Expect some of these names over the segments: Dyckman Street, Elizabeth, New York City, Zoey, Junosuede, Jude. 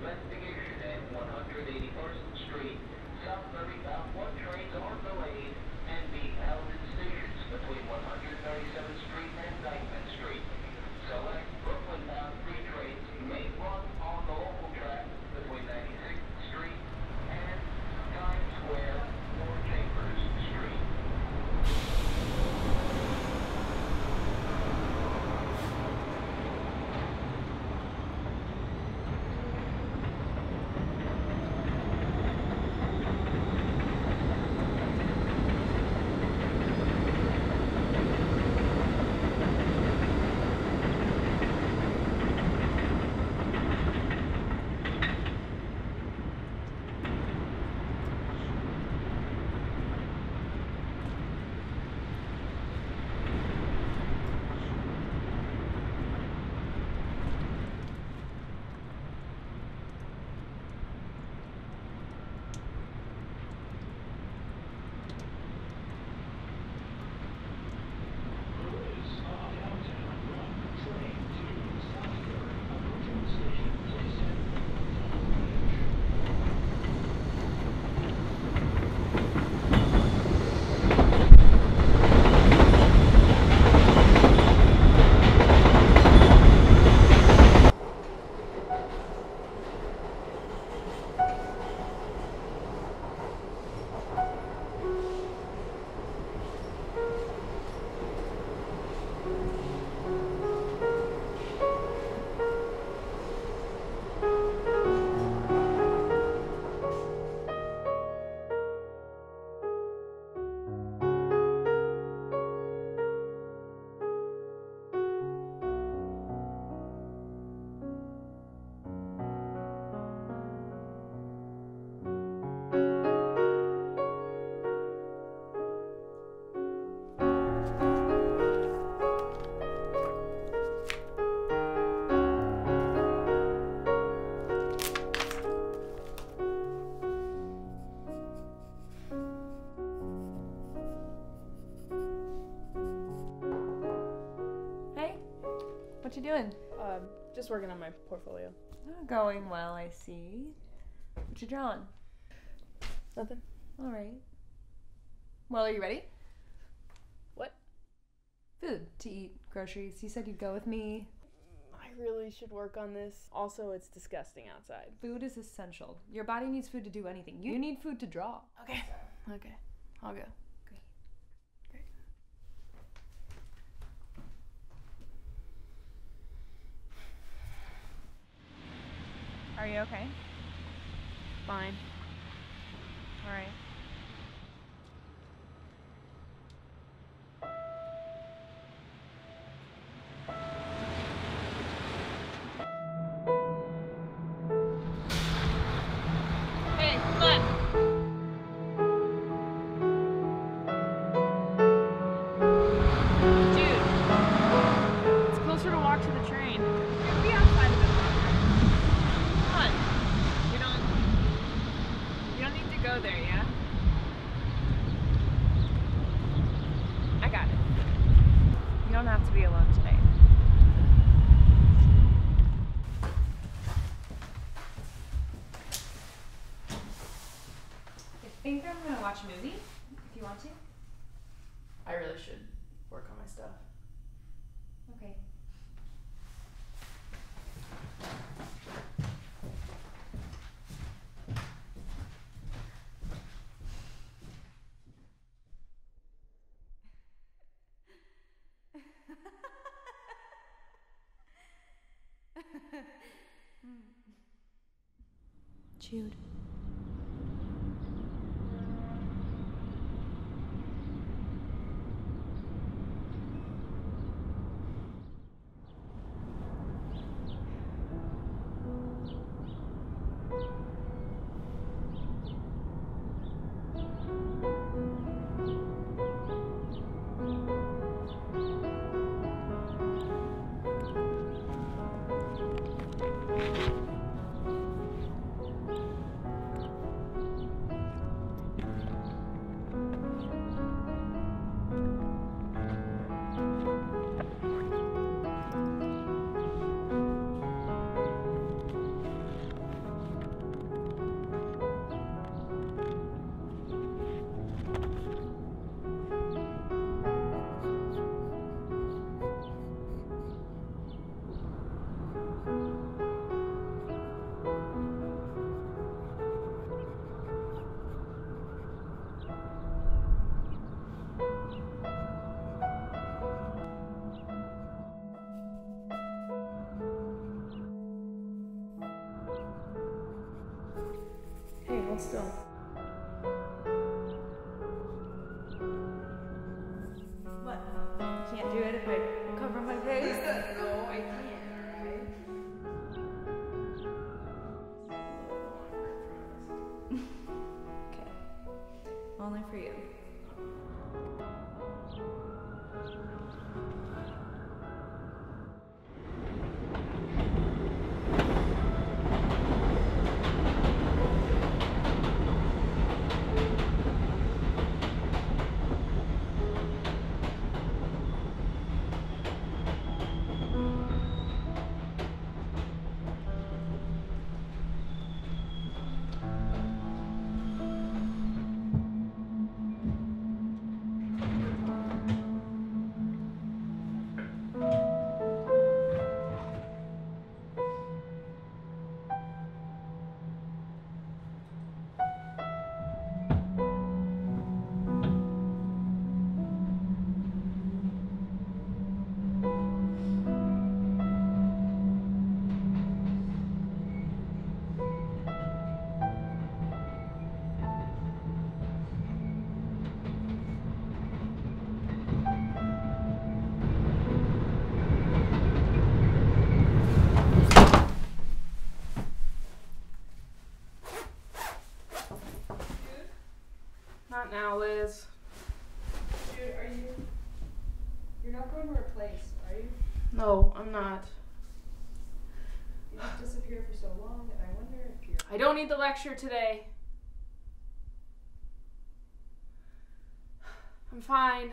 investigation at 181st Street, Southbury about what trains are delayed and be held in stations between 137th Street and Dyckman Street. Select Brooklyn bound free trains may run on the local track between 96th Street and Times Square or Chambers Street. What you doing? Just working on my portfolio. Going well, I see. What you drawing? Nothing. All right. Well, are you ready? What? Food to eat, groceries. You said you'd go with me. I really should work on this. Also, it's disgusting outside. Food is essential. Your body needs food to do anything. You need food to draw. Okay. Okay. I'll go. Are you okay? Fine. All right. Watch a movie if you want to. I really should work on my stuff. Okay. Jude. Hey, hold still. What? You can't do it if I cover my face? No, I can't. Okay. Only for you. Not now, Liz. Dude, are you... You're not going to her place, are you? No, I'm not. You just disappeared for so long, and I wonder if you're... I don't need the lecture today. I'm fine. Okay.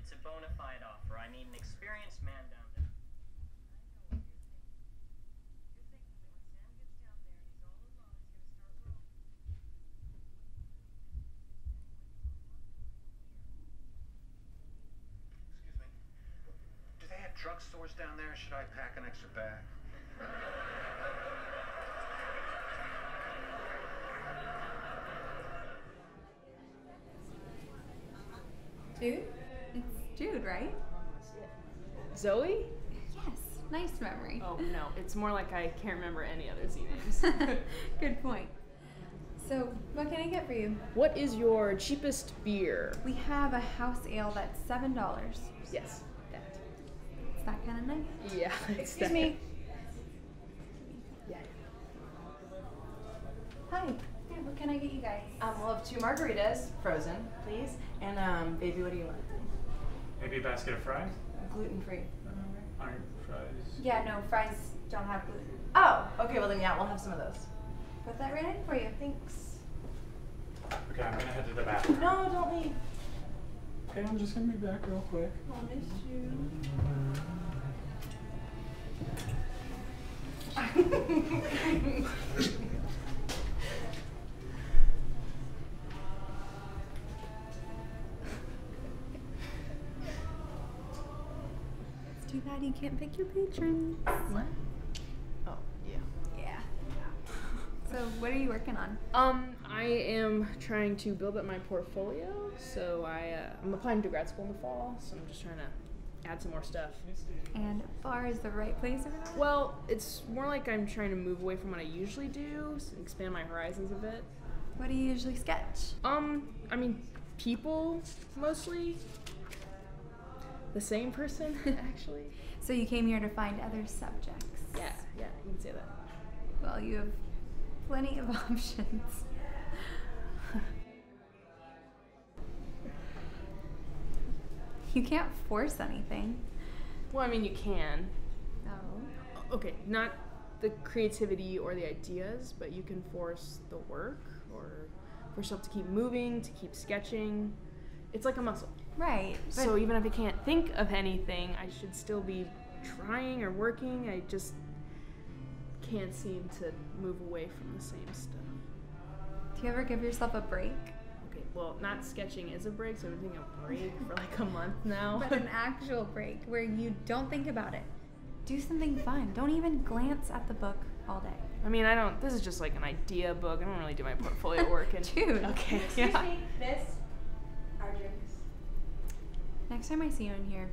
It's a bona fide offer. I need an experienced man down there. Excuse me. Do they have drugstores down there? Should I pack an extra bag? Dude? It's Jude, right? Zoe? Yes, nice memory. Oh, no, it's more like I can't remember any other Z names. Good point. So, what can I get for you? What is your cheapest beer? We have a house ale that's $7. Yes, that. Is that kind of nice? Yeah, it's Excuse that. Me. Yeah. Hi. What can I get you guys? We'll have 2 margaritas, frozen, please. And, baby, what do you want? Maybe a basket of fries? Gluten-free. Aren't fries? Yeah, no, fries don't have gluten. Oh, okay, well then, yeah, we'll have some of those. Put that right in for you, thanks. Okay, I'm gonna head to the bathroom. No, don't leave. Okay, I'm just gonna be back real quick. I'll miss you. bad. You can't pick your patrons. What? Oh, yeah. So what are you working on? I am trying to build up my portfolio. So I'm applying to grad school in the fall. So I'm just trying to add some more stuff. And bar is the right place for that? Well, it's more like I'm trying to move away from what I usually do, so expand my horizons a bit. What do you usually sketch? I mean, people mostly. The same person, actually. So you came here to find other subjects. Yeah, you can say that. Well, you have plenty of options. You can't force anything. Well, I mean, you can. Oh. Okay, not the creativity or the ideas, but you can force the work or for yourself to keep moving, to keep sketching. It's like a muscle. Right. So even if I can't think of anything, I should still be trying or working. I just can't seem to move away from the same stuff. Do you ever give yourself a break? Okay, well, not sketching is a break, so I've been taking a break for like a month now. But an actual break where you don't think about it. Do something fun. Don't even glance at the book all day. I mean, this is just like an idea book. I don't really do my portfolio work. Dude. Okay. Excuse me, this. Our drinks. Next time I see you in here,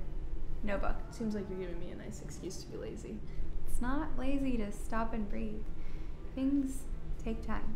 no book. Seems like you're giving me a nice excuse to be lazy. It's not lazy to stop and breathe. Things take time.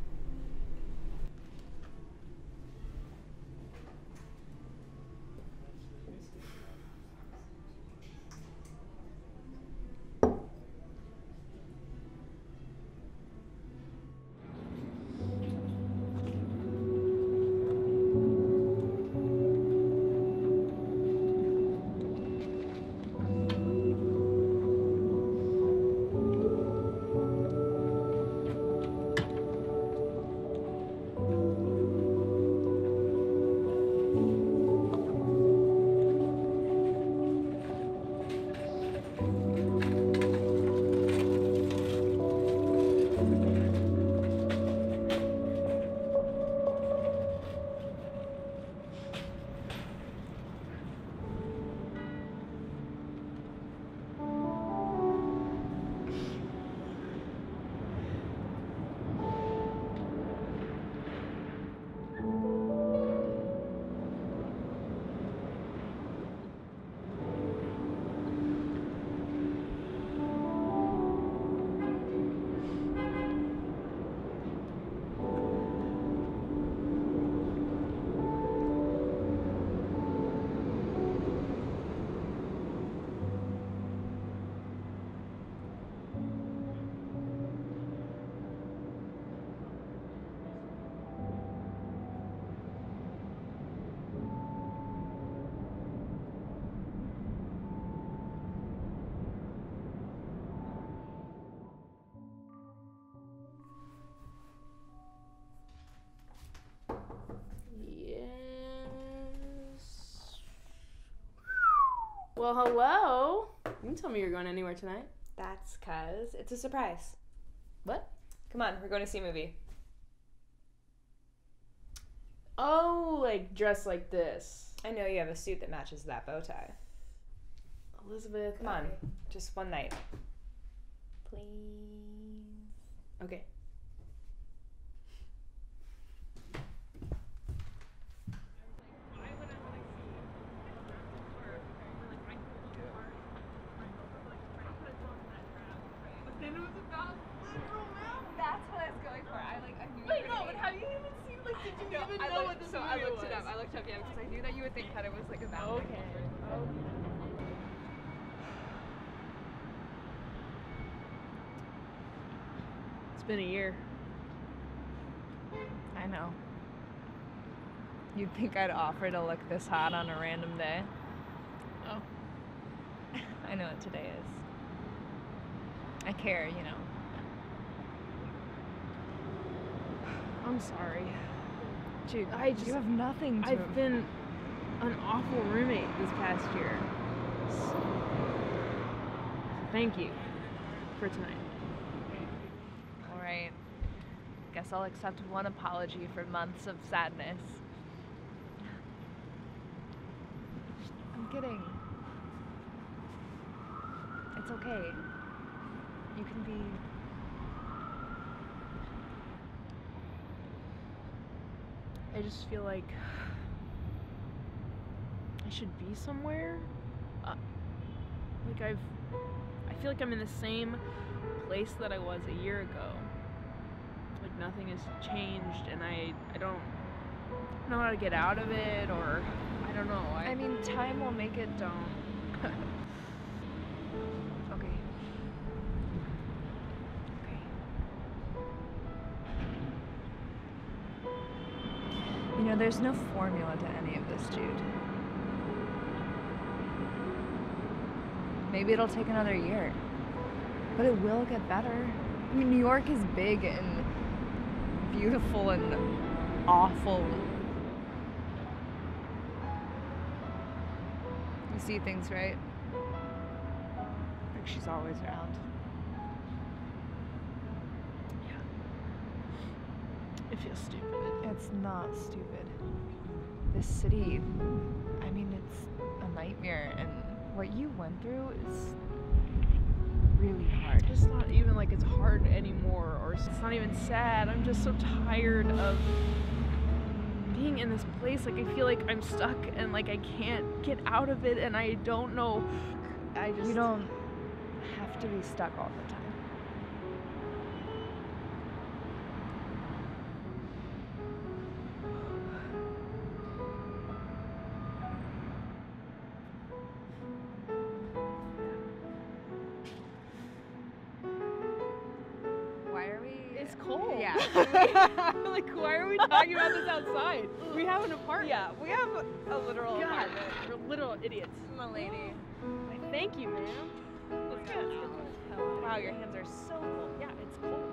Well, hello. You didn't tell me you were going anywhere tonight. That's 'cause it's a surprise. What? Come on, we're going to see a movie. Oh, like dressed like this. I know you have a suit that matches that bow tie. Elizabeth. Come on, just one night. Please. Okay. I looked up, yeah, because I knew that you would think that it was like a battle. Okay. It's been a year. I know. You'd think I'd offer to look this hot on a random day. Oh. I know what today is. I care, you know. I'm sorry. Jude, you have nothing to... I've been an awful roommate this past year. So thank you for tonight. All right. Guess I'll accept one apology for months of sadness. I'm kidding. It's okay. You can be... I just feel like I should be somewhere. I feel like I'm in the same place that I was a year ago. Like nothing has changed, and I don't know how to get out of it, or I don't know. I mean, time will make it don't. Okay. Okay. You know, there's no formula to any of this, Jude. Maybe it'll take another year, but it will get better. I mean, New York is big and beautiful and awful. You see things, right? Like she's always around. Yeah. It feels stupid. It's not stupid. This city, I mean, it's a nightmare, and what you went through is really hard. It's not even like it's hard anymore, or it's not even sad. I'm just so tired of being in this place. Like, I feel like I'm stuck, and like I can't get out of it, and I don't know. You don't have to be stuck all the time. It's cold. Yeah. Like, why are we talking about this outside? We have an apartment. Yeah, we have a literal apartment. We're literal idiots. My lady. Thank you, ma'am. Let's go. Wow, your hands are so cold. Yeah, it's cold.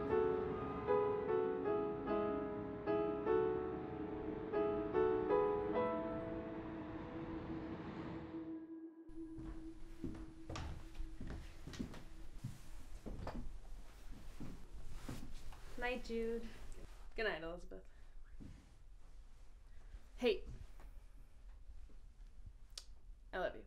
Night, Jude. Good night, Elizabeth. Hey. I love you.